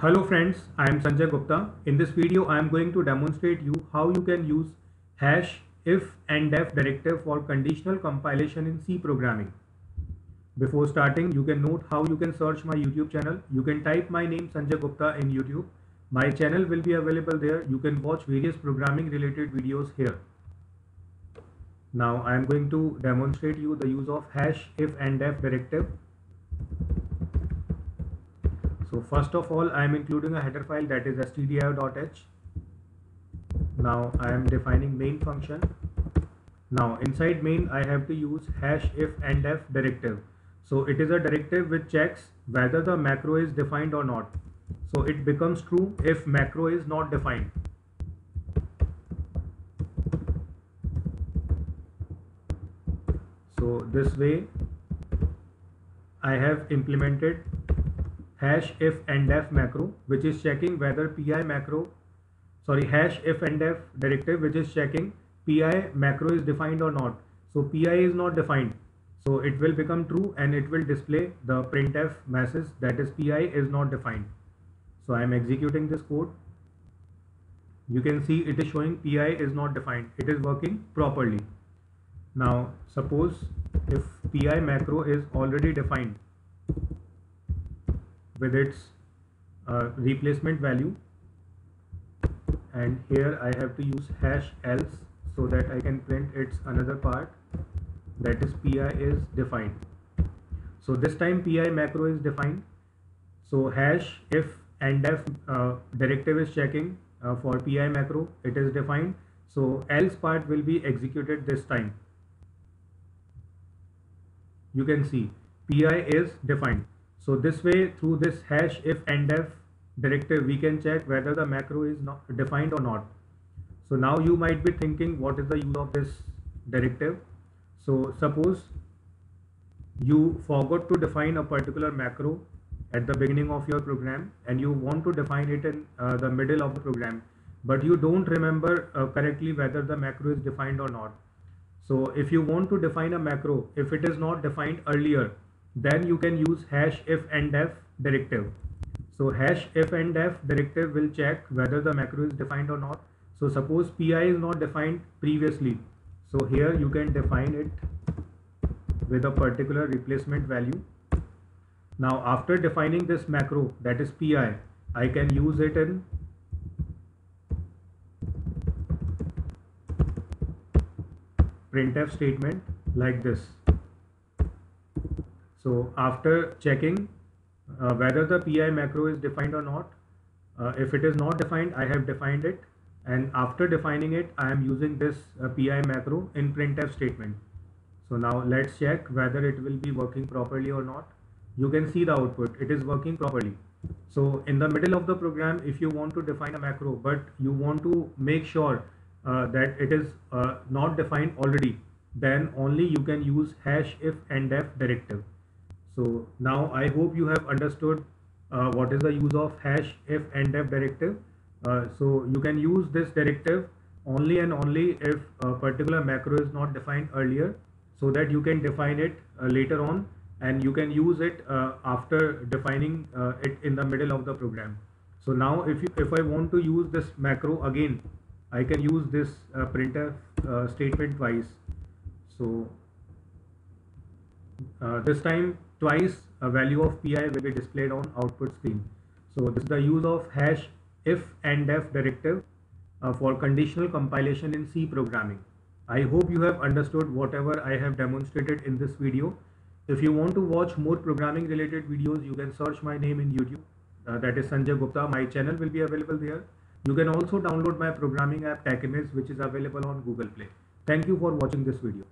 Hello friends, I am Sanjay Gupta. In this video, I am going to demonstrate you how you can use hash, if and def directive for conditional compilation in C programming. Before starting, you can note how you can search my YouTube channel. You can type my name Sanjay Gupta in YouTube. My channel will be available there. You can watch various programming related videos here. Now I am going to demonstrate you the use of hash, if and def directive. So first of all, I am including a header file, that is stdio.h. Now I am defining main function. Now inside main, I have to use hash, if and def directive. So it is a directive which checks whether the macro is defined or not. So it becomes true if macro is not defined. So this way I have implemented hash, if and def macro, which is checking whether hash, if and def directive, which is checking pi macro is defined or not. So pi is not defined, so it will become true and it will display the printf message, that is pi is not defined. So I am executing this code. You can see it is showing pi is not defined. It is working properly. Now suppose if pi macro is already defined with its replacement value, and here I have to use hash else so that I can print its another part, that is pi is defined. So this time pi macro is defined. So hash, if and def directive is checking for pi macro, it is defined. So else part will be executed this time. You can see pi is defined. So this way, through this hash, if and def directive, we can check whether the macro is not defined or not. So now you might be thinking, what is the use of this directive? So suppose you forgot to define a particular macro at the beginning of your program and you want to define it in the middle of the program, but you don't remember correctly whether the macro is defined or not. So if you want to define a macro, if it is not defined earlier, then you can use hash, if and def directive. So hash, if and def directive will check whether the macro is defined or not. So suppose pi is not defined previously, so here you can define it with a particular replacement value. Now after defining this macro, that is pi, I can use it in printf statement like this. So after checking whether the pi macro is defined or not, if it is not defined, I have defined it, and after defining it, I am using this pi macro in printf statement. So now let's check whether it will be working properly or not. You can see the output, it is working properly. So in the middle of the program, if you want to define a macro, but you want to make sure that it is not defined already, then only you can use hash, if and def directive. So now I hope you have understood what is the use of hash, if and def directive. So you can use this directive only and only if a particular macro is not defined earlier, so that you can define it later on, and you can use it after defining it in the middle of the program. So now if I want to use this macro again, I can use this printf statement twice. So this time twice a value of pi will be displayed on output screen. So this is the use of hash, if and def directive for conditional compilation in C programming. I hope you have understood whatever I have demonstrated in this video. If you want to watch more programming related videos, you can search my name in YouTube, that is Sanjay Gupta. My channel will be available there. You can also download my programming app Tech Image, which is available on Google Play. Thank you for watching this video.